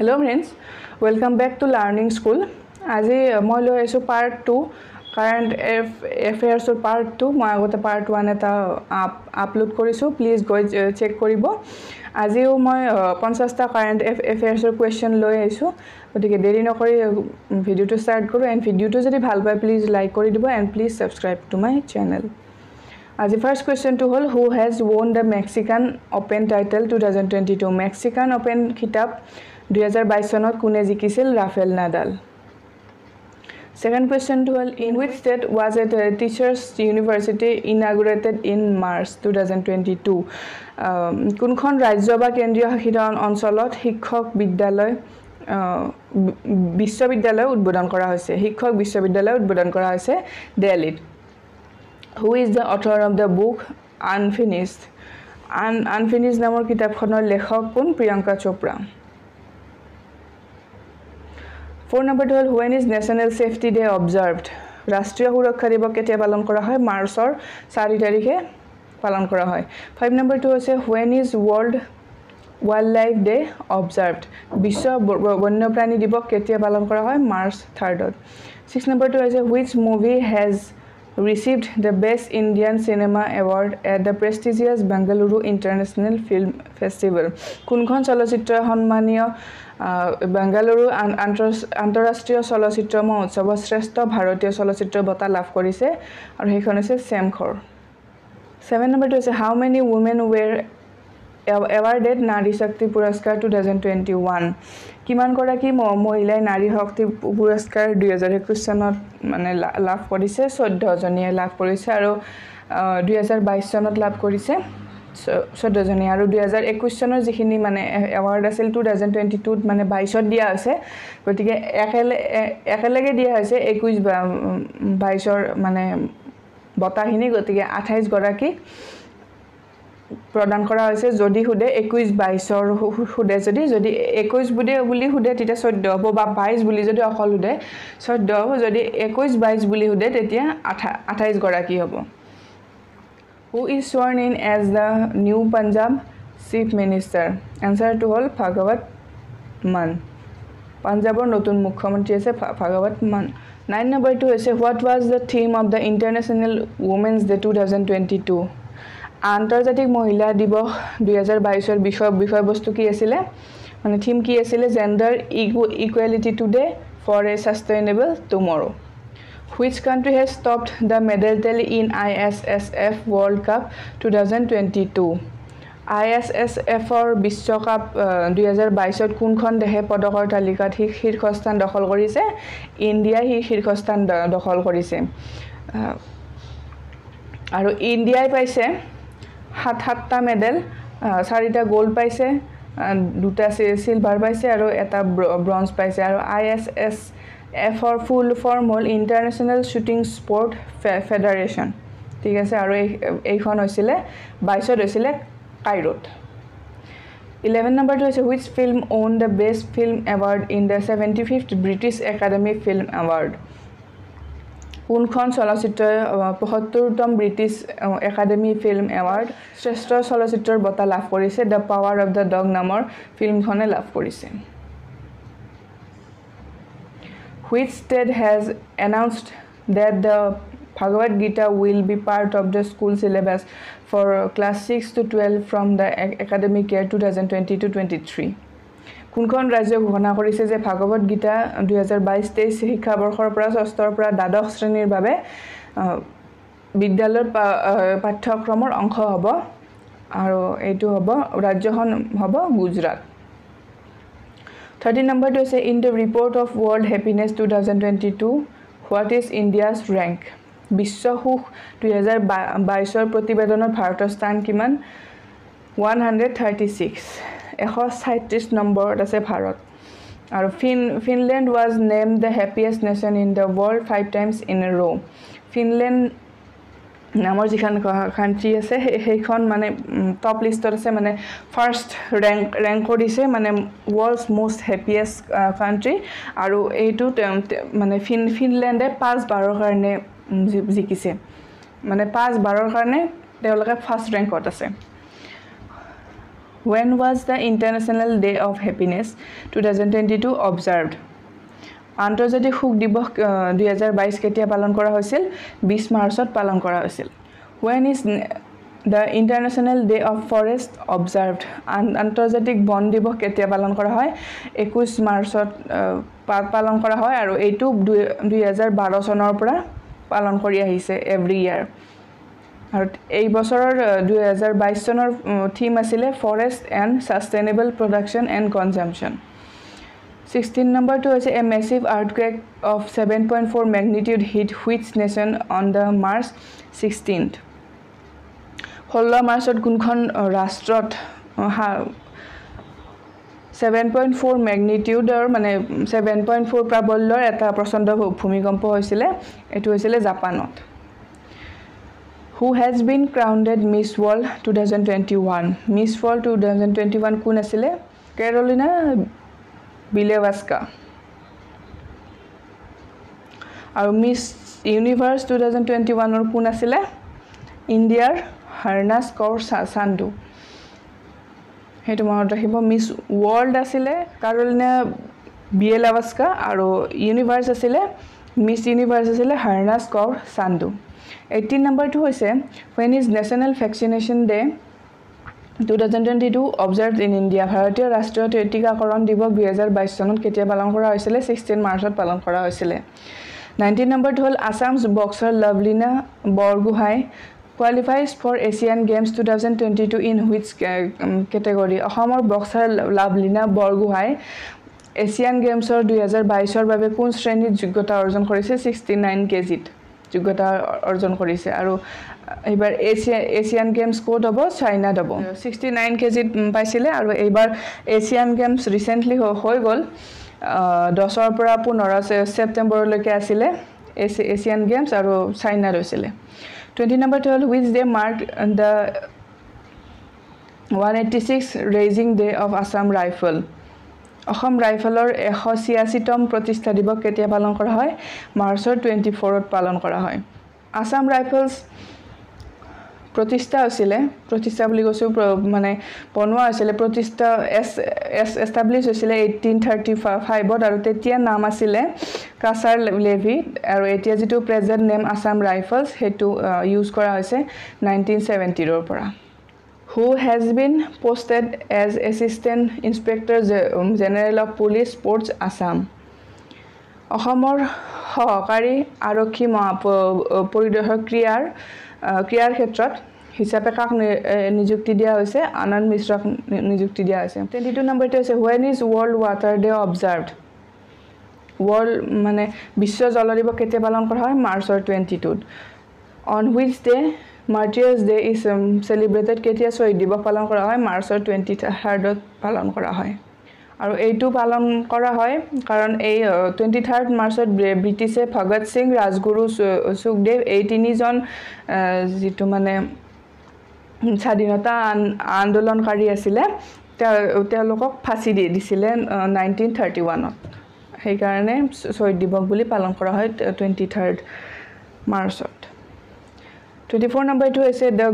Hello friends, welcome back to Learning School. Today we will do part 2, current affairs part 2. I will upload part 1 and please go check it. Today I will 50 ta current affairs question. So video to start and video to please like and please subscribe to my channel. As the first question to all, who has won the Mexican Open title 2022? Mexican Open Khitab 2022 Kune Jikisil Rafael Nadal. Second question to all, in which state was a teachers university inaugurated in March 2022? Kunkhon Rajya ba Kendriya Hakhitan Onsolot Hikhok Bidyaloy Bishwabidyaloy Udbodhan Kora Hoise. Hikhok Bishwabidyaloy Udbodhan Kora Hoise Delhi. Who is the author of the book Unfinished? Unfinished namor kitab khonor lekhok kun Priyanka Chopra. 4 number 12. When is National Safety Day observed? Rashtriya Surakha Diwas ketia palon kora hoy? Marchor 4 tarikhe palon kora hoy. 5 number 2 hose, when is World Wildlife Day observed? Bishwa Bonyprani Diwas ketia palon kora hoy? March 3rd. 6 number 2 hose, which movie has received the Best Indian Cinema Award at the prestigious Bengaluru International Film Festival? Kunkhon Chalochitra Honmaniya Bengaluru and Antarashtriya Chalochitra Mahotsav Shrestha Bharatiya Chalochitra Bata Labh Korise aru hekhon ase Samkhor. 7 number 2 is, how many women were awarded Nadi Sakti Puraskar 2021? Kiman koraki mohilai Nari Shakti Puraskar 2021 sanot mane lav korise 14 joniye lav korise aru 2022 sanot lav korise 14 joniye aru 2021 sanor jehini mane award asil 2022 mane 22 dia ase gotike ekelege dia hoise 21 22 r mane botahini gotike 28 goraki Prodan Kora says Zodi Hude, Equis Bice or Hudezodi, Zodi Equis Bude, Bully Hude, Tita Sodo, Boba Bice, Bullizod or Holiday, Sodo, Zodi Equis Bice, Bully Hude, Tetia, Atais Goraki Hobo. Who is sworn in as the new Punjab Chief Minister? Answer to all, Bhagwat Mann. Punjab or Notun Mukhomanti is a Bhagwat Mann. 9 number 2 is, what was the theme of the International Women's Day 2022? আন্তর্জাতিক মহিলা দিবস 2022 এর বিষয়বস্তু কি আছিল মানে theme কি আছিল gender equality today for a sustainable tomorrow which country has topped the medal tally in ISSF world cup 2022 ISSF এর বিশ্বকাপ 2022 এ কোনখন দেহে পদকৰ তালিকাত শীৰ্ষস্থান দখল কৰিছে ইন্ডিয়া শীৰ্ষস্থান দখল কৰিছে আৰু ইন্ডিয়াই পাইছে 7 মেডেল 4টা গোল্ড পাইছে 2টা সিলভার পাইছে আৰু এটা ব্রোঞ্জ পাইছে আৰু ISSF ফৰ ফুল ফর্ম হল ইন্টাৰনেশ্যনেল শ্বুটিং স্পৰ্ট ফেডাৰেশন ঠিক আছে আৰু এইখন হৈছিল 22 হৈছিল কাইৰোত 11 number 2 হৈছে which film won the best film award in the 75th British Academy Film Award Unkhon Solicitor Pohoturtom British Academy Film Award, Shreshtha Solicitor Bata Lav Korise, The Power of the Dog Namor, Film Khone Lav Korise. Which state has announced that the Bhagavad Gita will be part of the school syllabus for class 6 to 12 from the academic year 2022-23? কুনখন ৰাজ্য ঘোষণা কৰিছে যে ভাগৱত গীতা 2022-23 শিক্ষাবৰ্ষৰ পৰা ষষ্ঠৰ পৰা দ্বাদশ শ্ৰেণীৰ বাবে বিদ্যালয়ৰ পাঠ্যক্ৰমৰ অংশ হ'ব আৰু এইটো হ'ব ৰাজ্যখন হ'ব গুজৰাট 13 নম্বৰটো হৈছে in the report of world happiness 2022 what is India's rank বিশ্ব সুখ 2022 ৰ প্ৰতিবেদনত ভাৰতৰ স্থান কিমান 136 136 number that's a parrot. Finland was named the happiest nation in the world 5 times in a row. Finland नामर जिखान country ऐसे है इखान माने top list तरह से माने first rank कोडी से माने world's most happiest country आरु ए टू माने Finland है 5 बार करने जिकिसे माने 5 बार करने तेरे लोग का first rank होता से When was the International Day of Happiness 2022 observed? আন্তর্জাতিক সুখ দিবস 2022 কেতিয়া পালন কৰা হৈছিল 20 মাৰ্চত পালন কৰা হৈছিল When is the International Day of Forest observed আন্তর্জাতিক বন দিবস কেতিয়া পালন কৰা হয় 21 মাৰ্চত পালন কৰা হয় আৰু এইটো 2012 চনৰ পৰা পালন কৰি আহিছে every year আৰু এই বছৰৰ 2022 চনৰ থিম আছিল forest and sustainable production and consumption 16 number 2 is a massive earthquake of 7.4 magnitude hit which nation on the March 16th. 16 March kunkhon rastrot 7.4 magnitude or mane 7.4 prabollor eta prochondo bhumikompo hoisile etu hoisile Japanot. Who has been crowned Miss World 2021? Miss World 2021 kun asile Carolina Bilewaska. Our Miss Universe 2021 or kun asile India Harnas Kaur Sandhu. Hetu monot rakhibo Miss World asile Carolina Bilewaska aro Universe asile Miss Universe asile Harnas Kaur Sandhu. 18 number 2 hoise when is National Vaccination Day 2022 observed in India. Bharatiya Rashtriya Tigakaran Dibas 2022 sonot ketia palan kora hoisile 16 Marchot palan kora hoisile. 19 number hol Assam's boxer Lablina Borgohai qualifies for Asian Games 2022 in which category? Ahomor boxer Lablina Borgohai Asian Games 2022 or babe kun shrenit jyogota orjon korise 69 kg যোগ্যতা অর্জন কৰিছে আৰু এবাৰ Asian games code হ'ব চাইনা দব 69 KG পাইছিলে আৰু এবাৰ Asian games recently হৈ গল 10 ৰ পৰা 15 সেপ্টেম্বৰ লৈকে আছিল এশিয়ান গেমস আৰু চাইনা ৰৈছিল 20 নম্বৰ 12 which day marked the 186th raising day of Assam Rifle Assam রাইফলৰ 186 তম প্ৰতিষ্ঠা দিৱস কেতিয়া পালন কৰা হয় মাৰ্চৰ 24 ত পালন কৰা হয় আসাম ৰাইফলস প্ৰতিষ্ঠা হৈছিল প্ৰতিষ্ঠা বুলি কৈছো মানে বনোৱা হৈছিল প্ৰতিষ্ঠা এস্টাবলিশ হৈছিল 1835 ত আৰু তেতিয়া নাম আছিল কাছাৰ লেভি আৰু এতিয়া যেটো প্ৰেজেন্ট নেম আসাম ৰাইফলস হেতু ইউজ কৰা হৈছে 1970 ৰ পৰা Who has been posted as Assistant Inspector General of Police Sports Assam? Ahomor Hokari Aroki Poridor Kriar Hetrot, Hisapekak Nijuktidia Hose, Anan Misra Nijuktidia Hose. 22 number 2 when is World Water Day observed? World Mane Bisho Zolariba Ketebalon Korha, March or 22. On which day? Martyrs Day is celebrated কেতিয়া শহীদ দিবস পালন কৰা হয় মাৰ্চৰ 23rd পালন কৰা হয় আৰু এইটো পালন কৰা হয় কাৰণ এই 23rd মাৰ্চত ব্ৰিটিছে ভগত সিং ৰাজগুৰু সুখদেৱ এই তিনিজন যেটো মানে স্বাধীনতা আন্দোলনকাৰী আছিল তেওঁলোকক ফাঁসি দি দিছিল 1931 ত সেই কাৰণে শহীদ দিবস বুলি পালন কৰা হয় 23rd মাৰ্চত 24 number 2 I said the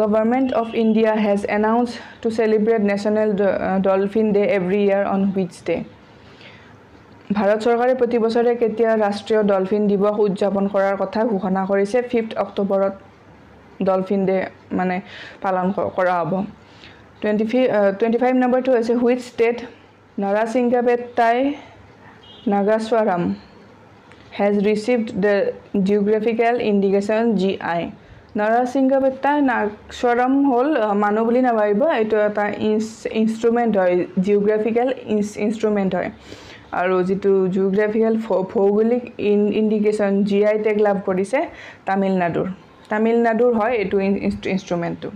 government of India has announced to celebrate National Dolphin Day every year on which day Bharat Sarkare proti bochore ketia Rashtriya Dolphin Dibas udjapon korar kotha ghoshona korise 5th October Dolphin Day mane palan kora hobo 25 number 2 I said which state Narasingabetta Nagaswaram has received the geographical indication GI. Narasingabetta Nagaswaram hol manubuli nabaiba etu eta instrument hoy geographical instrument hoy aru jitu geographical phogolic indication GI tag lab korise Tamil Nadu hoy etu instrument tu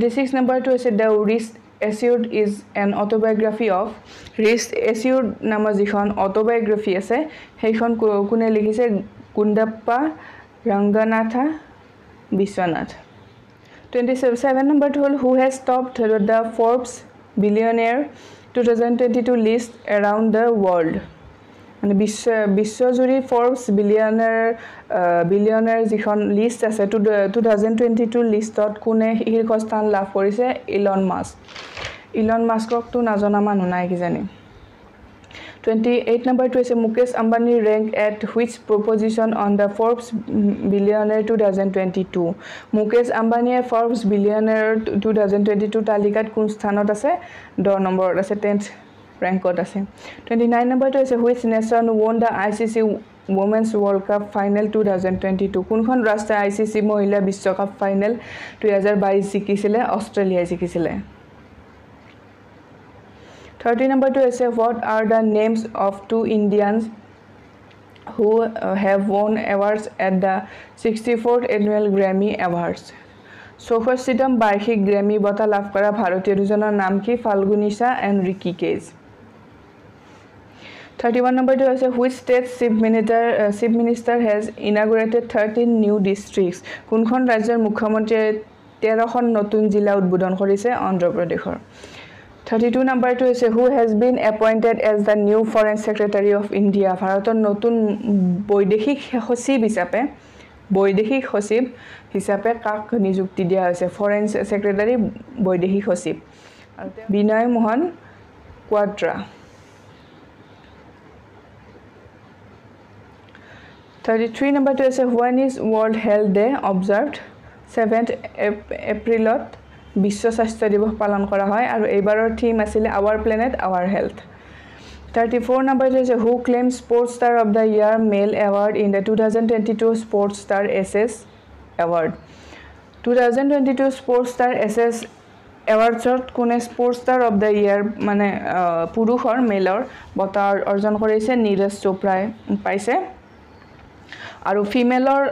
26 number 2 is the risk Assured is an autobiography of Risk Assured nama jikhon autobiography ase heikhon kune likhise Kundappa Ranganath Viswanath 27 number 12 who has topped the Forbes billionaire 2022 list around the world মানে বিশ্বজুৰি Forbes billionaire যিখন list আছে 2022 লিষ্টত কোনে শীৰ্ষস্থান লাভ কৰিছে Elon Musk Elon মাস্কক তো নাজনা মানুহ নাই কি জানি 28 number to say Mukesh Ambani rank at which proposition on the Forbes billionaire 2022 Mukesh Ambani Forbes billionaire 2022 talikat kun sthanot ase 10 number ase 10th rank ot ase 29 number to say which nation won the ICC Women's World Cup final 2022 kunkhon rashtra ICC mohila Vishwa Cup final 2022 jikisile Australia jikisile 30 number to say what are the names of two Indians who have won awards at the 64th annual Grammy Awards. So first item Barshik Grammy Bata Lav Kara Bharatiya Dujonar Naam Ki Falgunisha and Riki Kej. 31 number to say which state chief minister has inaugurated 13 new districts. Kunkhon Rajyar Mukhyamantri 13 Notun Jila Udbodhon Korise Andhra Pradeshor. 32 number to say who has been appointed as the new foreign secretary of India bharaton notun boidehik hosib hisabe kak niyukti dia hoise foreign secretary boidehik hosib Binay Mohan Quadra 33 number to say when is World Health Day observed 7th Aprilot বিশ্ব স্বাস্থ্য দিবস পালন কৰা হয় আৰু এবাৰৰ theme আছিল our planet our health 34 নম্বৰ হৈছে who claim sports star of the year male award in the 2022 sports star aces award 2022 sports star aces এৱাৰ্ডছত কোনে sports star of the year মানে পুৰুষৰ মেলৰ বঁটা অৰ্জন কৰিছে নীৰজ চোপ্ৰাই পাইছে আৰু ফিমেলৰ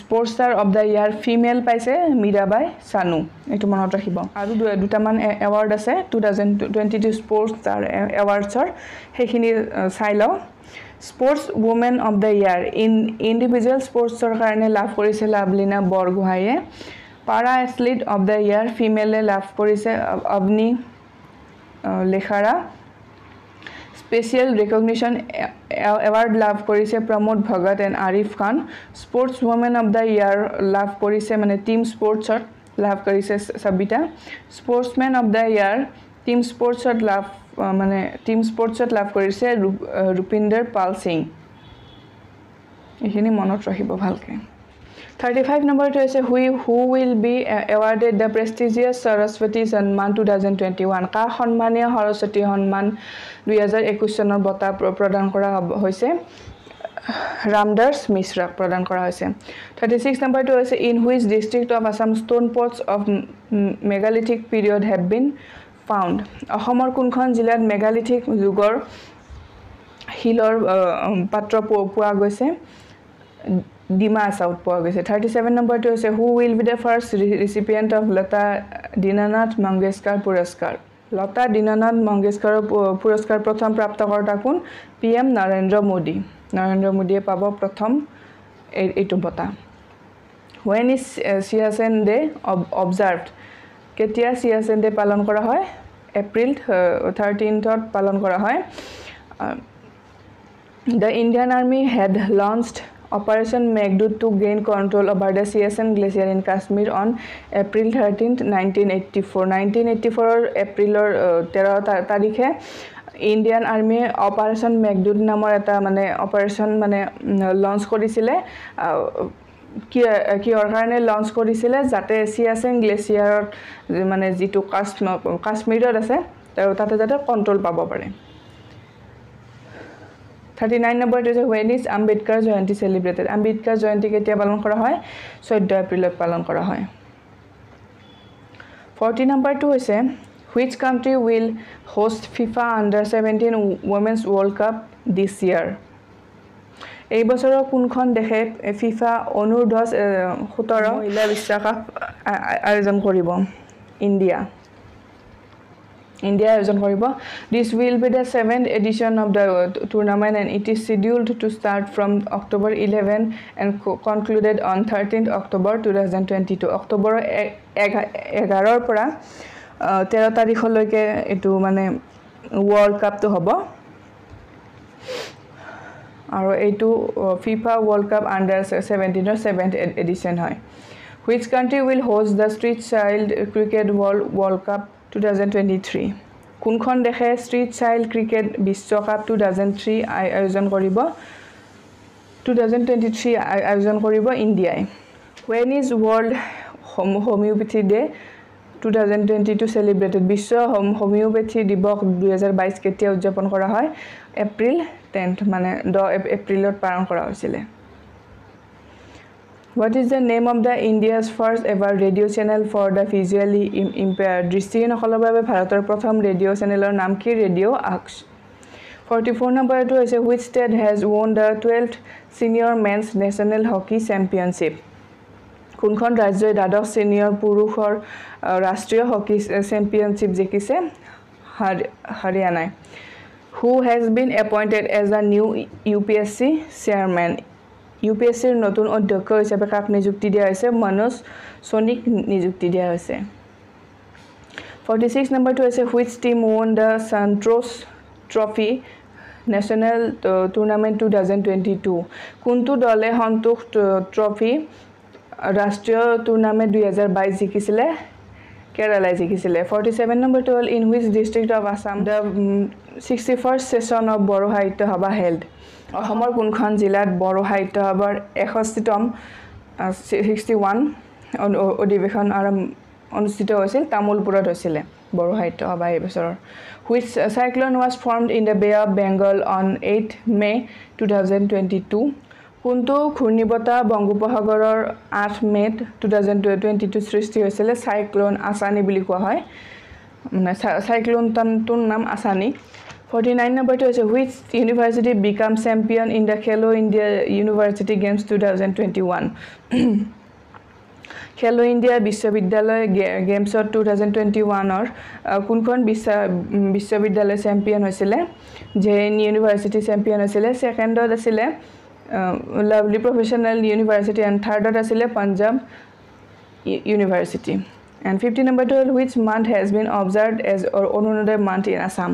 Sports Star of the Year female paise Mirabai Sanu etu monot rakhibo aru duta man award ase 2022 Sports Star awards or hekhini sailo Sports Woman of the Year in individual sports or karone lav korise Lablina Borgohai para athlete of the year female lav korise Avni Lekhara Special recognition award love korise Pramod Bhagat and Arif Khan Sports Woman of the Year love korise mane team sports shot love korise Sabita Sportsman of the Year team sports shot love mane team sports shot love korise Rupinder Pal Singh ekhini monot rakhibo bhalke 35 number to say who will be awarded the prestigious Saraswati Samman 2021 ka সম্মানীয় সরস্বতী সম্মান 2021 চনৰ বঁটা প্ৰদান কৰা হৈছে ৰামদাস মিশ্ৰাক প্ৰদান কৰা হৈছে 36 number to say in which district of Assam stone pots of megalithic period have been found অসমৰ কোনখন জিলাত megalithic যুগৰ হিলৰ পাত্ৰ পোৱা গৈছে Dima South Poa গৈছে 37 number to say who will be the first recipient of Lata Dinanath Mangeshkar Puraskar Lata Dinanath Mangeshkar Puraskar pratham prapta korta kun PM Narendra Modi pabo pratham etu bota when is Siachen Day observed ketia Siachen Day palon kora hoy April 13th palon kora hoy the Indian Army had launched Operation Meghdoot to gain control over the Siachen Glacier in Kashmir on April 13, 1984. 1984 April or 13 tarikhe Indian Army Operation Meghdoot namor eta mane operation mane launch korisile ki organe launch korisile jate Siachen Glacier mane jitu Kashmir ase tate jate control pabo pare 39 number to say when is Ambedkar Jayanti celebrated Ambedkar Jayanti ketia palon kora hoy 14 April palon kora hoy 40 number to say which country will host FIFA under 17 Women's World Cup this year ei bochoro kunkhon dekhe FIFA onurdh 17 Mahila Vishwa Cup ayojon koribo India ayojon koribo this will be the 7th edition of the tournament and it is scheduled to start from October 11 and concluded on 13th October 2022 October 11 পৰা 13 তাৰিখলৈকে এটো মানে World Cup তো হ'ব আৰু এইটো FIFA World Cup under 17 or 7th edition হয় which country will host the street child cricket world cup 2023 কোনখন দেশে street child cricket বিশ্বকাপ 2003 আয়োজন কৰিব 2023 আয়োজন কৰিব ইন্ডিয়াই when is world homeopathy day 2022 celebrated বিশ্ব হোমিওপ্যাথি দিবস 2022 কেতিয়া উদযাপন কৰা হয় এপ্ৰিল 10th মানে 10 এপ্ৰিলত পালন কৰা হৈছিল what is the name of the india's first ever radio channel for the visually impaired দৃষ্টিহীনসকলৰ বাবে ভাৰতৰ প্ৰথম ৰেডিঅ' চেনেলৰ নাম কি ৰেডিঅ' আক্স 44 নম্বৰটো আছে which state has won the 12th senior men's national hockey championship কোনখন ৰাজ্যই দাদক সিনিয়ৰ পুৰুষৰ ৰাষ্ট্ৰীয় হকি চ্যাম্পিয়নশিপ জিকিছে Haryana who has been appointed as a new UPSC chairman UPSC ৰ নতুন অধ্যক্ষ হিচাপে কাক নিযুক্তি দিয়া হৈছে মনোজ সোনিক নিযুক্তি দিয়া হৈছে 46 নম্বৰটো আছে which team won the Santos trophy national tournament 2022 কোনটো দলে সন্তোষ ট্ৰফি Rashtriya tournament 2022 জিকিছিলে কেরালা জিকিছিলে 47 number 12 in which district of Assam the 61st session of Borowhat Sabha held অসমৰ কোনখন জিলাত বৰহাইত সভাৰ 61তম 61 অধিৱেশন অনুষ্ঠিত হৈছিল তামুলপুৰত হৈছিল বৰহাইত সভা এই বছৰৰ which cyclone was formed in the Bay of Bengal on 8 May 2022 কোনটো ঘূর্ণিবতা বঙ্গোপসাগৰৰ 8 মে 2022 সৃষ্টি হৈছিল সাইক্লোন আসানি বুলি কোৱা হয় মানে সাইক্লোনটোৰ নাম আসানি 49 নম্বৰটো হৈছে which university became champion in the Khelo India University Games 2021 Khelo India বিশ্ববিদ্যালয় গেমছ 2021 অৰ কোনখন বিশ্ববিদ্যালয় চ্যাম্পিয়ন হৈছিল জেএন ইউনিভাৰ্চিটি চ্যাম্পিয়ন হৈছিল সেকেন্ডত আছিল Lovely Professional University and third asile Punjab University and 50 number 12 which month has been observed as Orunodoy month in Assam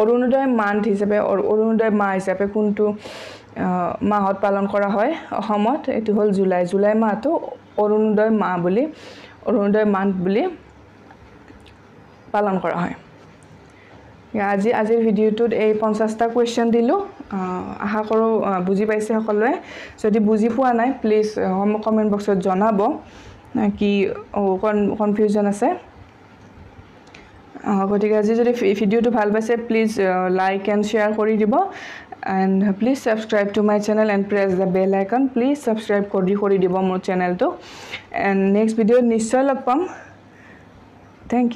Orunodoy month hisabe or Orunodoy ma hisabe kuntu mahot palon kora hoy Ahomot etu hol July ma to Orunodoy ma boli Orunodoy month boli palon kora hoy আজি আজিৰ ভিডিঅ'টোত এই 50টা question দিলো আশা কৰো বুজি পাইছে সকলোৱে যদি বুজি পোৱা নাই প্লিজ কমেন্ট বক্সত জনাব কি কনফিউজন আছে গতিকে আজি যদি ভিডিঅ'টো ভাল পাইছে প্লিজ লাইক এণ্ড শ্বেয়াৰ কৰি দিব and please subscribe to my channel and press the bell icon please subscribe কৰি দিব মোৰ চেনেলটো এণ্ড নেক্সট ভিডিঅ'ত নিশ্চয় লগ পাম থেংক ইউ